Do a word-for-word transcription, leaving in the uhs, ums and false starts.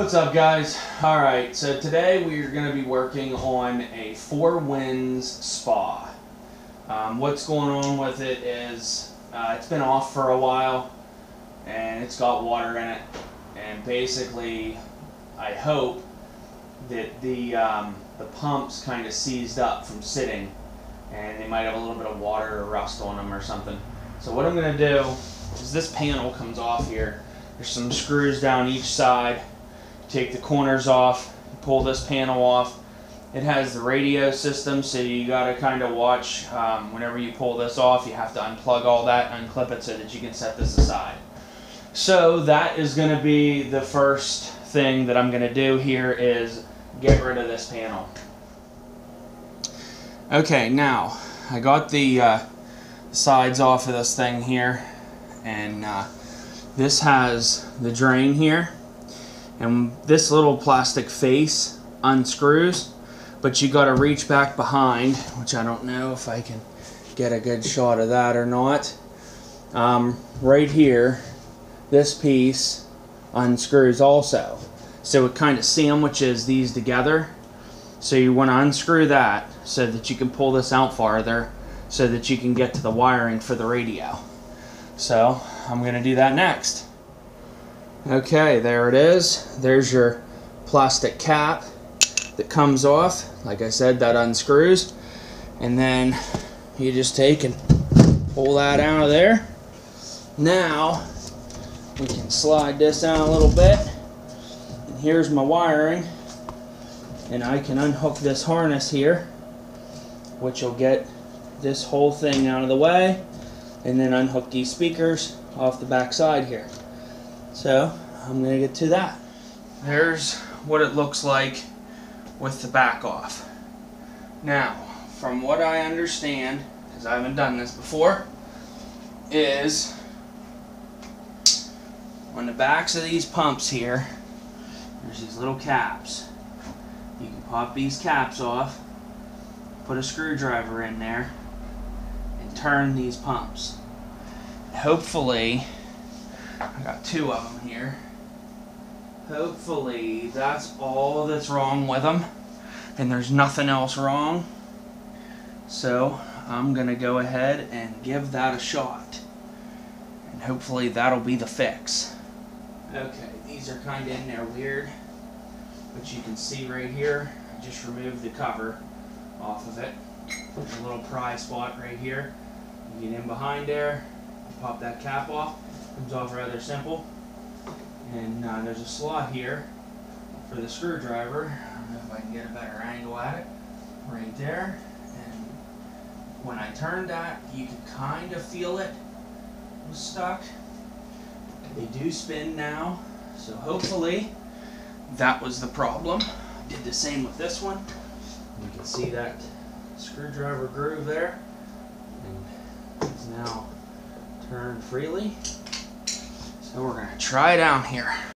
What's up, guys? All right, so today we are going to be working on a Four Winds Spa. Um, what's going on with it is uh, it's been off for a while and it's got water in it, and basically I hope that the um, the pumps kind of seized up from sitting and they might have a little bit of water or rust on them or something. So what I'm going to do is this panel comes off here. There's some screws down each side. Take the corners off, pull this panel off. It has the radio system, so you gotta kind of watch um, whenever you pull this off, you have to unplug all that, unclip it so that you can set this aside. So that is gonna be the first thing that I'm gonna do here is get rid of this panel. Okay, now I got the uh, sides off of this thing here, and uh, this has the drain here. And this little plastic face unscrews, but you gotta reach back behind, which I don't know if I can get a good shot of that or not. Um, right here, this piece unscrews also. So it kind of sandwiches these together. So you wanna unscrew that so that you can pull this out farther so that you can get to the wiring for the radio. So I'm gonna do that next. Okay, there it is. There's your plastic cap that comes off. Like I said, that unscrews. And then you just take and pull that out of there. Now, we can slide this out a little bit. And here's my wiring. And I can unhook this harness here, which will get this whole thing out of the way. And then unhook these speakers off the back side here. So I'm going to get to that. There's what it looks like with the back off. Now, from what I understand, because I haven't done this before, is on the backs of these pumps here, there's these little caps. You can pop these caps off, put a screwdriver in there, and turn these pumps. Hopefully, I got two of them here. Hopefully that's all that's wrong with them and there's nothing else wrong. So I'm gonna go ahead and give that a shot. And hopefully that'll be the fix. Okay, these are kinda in there weird. But you can see right here, I just removed the cover off of it. There's a little pry spot right here. You get in behind there, pop that cap off. Comes off rather simple, and uh, there's a slot here for the screwdriver. I don't know if I can get a better angle at it, right there. And when I turn that, you can kind of feel it was stuck. They do spin now, so hopefully that was the problem. Did the same with this one. You can see that screwdriver groove there, and it's now turned freely. So we're going to try it out here.